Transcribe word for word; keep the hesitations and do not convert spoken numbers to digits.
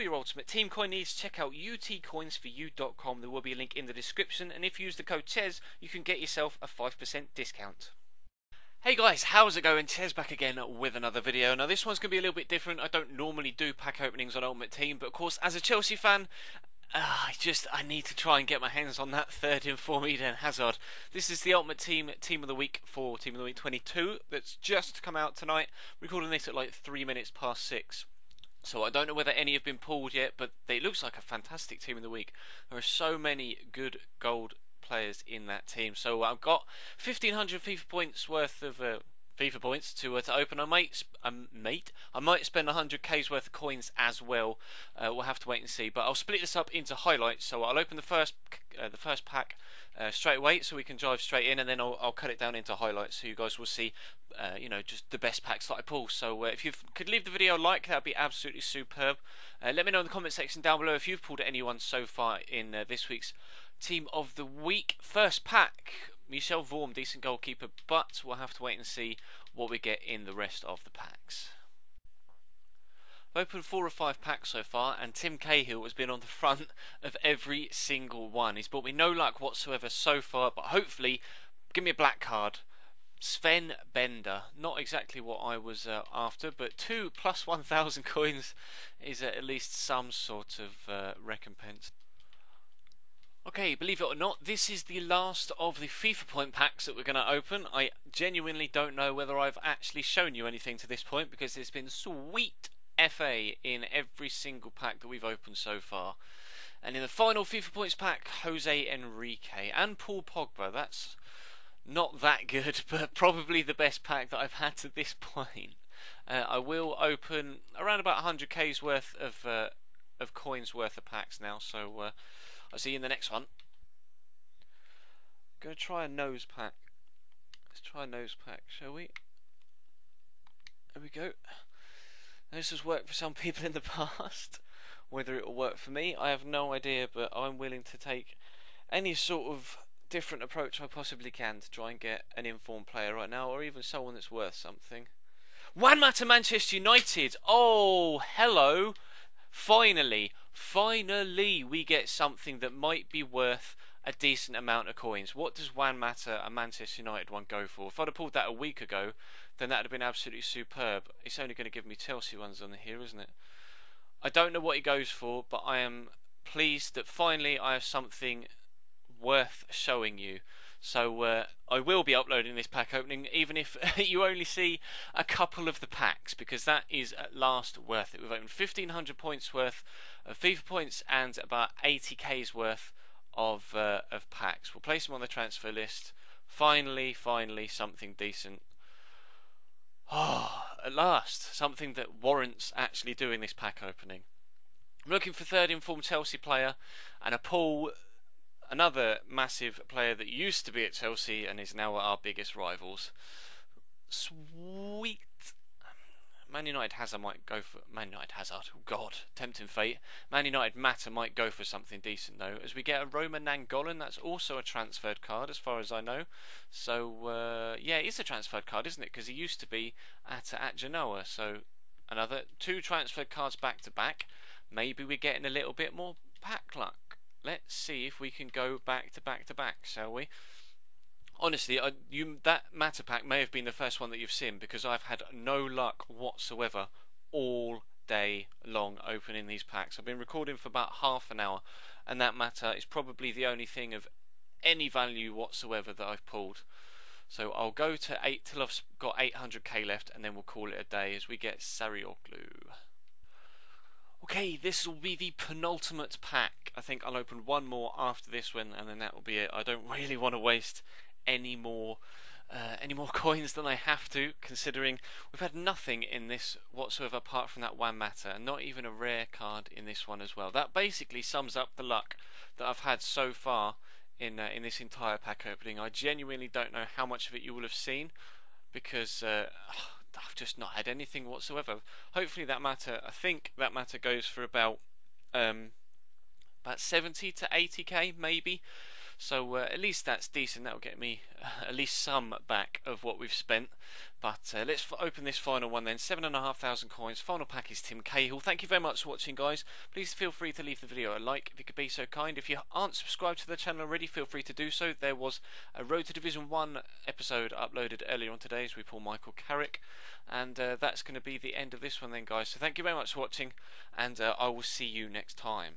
secure your ultimate team coin needs, check out U T coins for U dot com. There will be a link in the description, and if you use the code Chez, you can get yourself a five percent discount. Hey guys, how's it going? Chez back again with another video. Now this one's going to be a little bit different. I don't normally do pack openings on Ultimate Team, but of course as a Chelsea fan, Uh, I just, I need to try and get my hands on that third in form Eden Hazard. This is the Ultimate Team, Team of the Week for Team of the Week twenty-two that's just come out tonight. Recording this at like three minutes past six. So I don't know whether any have been pulled yet, but it looks like a fantastic Team of the Week. There are so many good gold players in that team. So I've got fifteen hundred FIFA points worth of uh, FIFA points to uh, to open. I might um, mate. I might spend one hundred K's worth of coins as well. Uh, we'll have to wait and see. But I'll split this up into highlights. So I'll open the first uh, the first pack uh, straight away, so we can dive straight in, and then I'll, I'll cut it down into highlights, so you guys will see, uh, you know, just the best packs that I pull. So uh, if you could leave the video a like, that'd be absolutely superb. Uh, let me know in the comment section down below if you've pulled anyone so far in uh, this week's Team of the Week. First pack. Michel Vorm, decent goalkeeper, but we'll have to wait and see what we get in the rest of the packs. I've opened four or five packs so far, and Tim Cahill has been on the front of every single one. He's brought me no luck whatsoever so far, but hopefully, give me a black card. Sven Bender, not exactly what I was uh, after, but two plus one thousand coins is uh, at least some sort of uh, recompense. Okay, believe it or not, this is the last of the FIFA point packs that we're going to open. I genuinely don't know whether I've actually shown you anything to this point, because there's been sweet F A in every single pack that we've opened so far. And in the final FIFA points pack, Jose Enrique and Paul Pogba. That's not that good, but probably the best pack that I've had to this point. Uh, I will open around about one hundred K's worth of, uh, of coins worth of packs now, so... Uh, I'll see you in the next one. I'm going to try a nose pack. Let's try a nose pack, shall we? There we go. Now, this has worked for some people in the past. Whether it will work for me, I have no idea, but I'm willing to take any sort of different approach I possibly can to try and get an informed player right now, or even someone that's worth something. Juan Mata, Manchester United! Oh, hello! Finally! Finally, we get something that might be worth a decent amount of coins. What does Juan Mata, a Manchester United one, go for? If I'd have pulled that a week ago, then that would have been absolutely superb. It's only going to give me Chelsea ones on here, isn't it? I don't know what he goes for, but I am pleased that finally I have something worth showing you. So uh, I will be uploading this pack opening, even if you only see a couple of the packs, because that is at last worth it. We've opened fifteen hundred points worth of FIFA points and about eighty K's worth of uh, of packs. We'll place them on the transfer list. Finally, finally, something decent. Oh, at last, something that warrants actually doing this pack opening. I'm looking for third in form Chelsea player and a Paul. Another massive player that used to be at Chelsea and is now our biggest rivals. Sweet. Man United Hazard might go for... Man United Hazard. Oh God. Tempting fate. Man United Mata might go for something decent though. As we get a Roman Nangolin. That's also a transferred card as far as I know. So, uh, yeah, it is a transferred card, isn't it? Because he used to be at, at Genoa. So, another two transferred cards back to back. Maybe we're getting a little bit more pack luck. Let's see if we can go back to back to back, shall we? Honestly, I, you, that Mata pack may have been the first one that you've seen, because I've had no luck whatsoever all day long opening these packs. I've been recording for about half an hour, and that Mata is probably the only thing of any value whatsoever that I've pulled. So I'll go to eight till I've got eight hundred K left, and then we'll call it a day as we get Sarioglu. Okay, this will be the penultimate pack. I think I'll open one more after this one, and then that will be it. I don't really want to waste any more, uh, any more coins than I have to, considering we've had nothing in this whatsoever apart from that Juan Mata, and not even a rare card in this one as well. That basically sums up the luck that I've had so far in uh, in this entire pack opening. I genuinely don't know how much of it you will have seen, because. Uh, I've just not had anything whatsoever. Hopefully that Mata, I think that Mata goes for about um, about seventy to eighty K maybe. So uh, at least that's decent. That'll get me uh, at least some back of what we've spent. But uh, let's f open this final one then. seven thousand five hundred coins. Final pack is Tim Cahill. Thank you very much for watching, guys. Please feel free to leave the video a like if you could be so kind. If you aren't subscribed to the channel already, feel free to do so. There was a Road to Division one episode uploaded earlier on today as we pull Michael Carrick. And uh, that's going to be the end of this one then, guys. So thank you very much for watching, and uh, I will see you next time.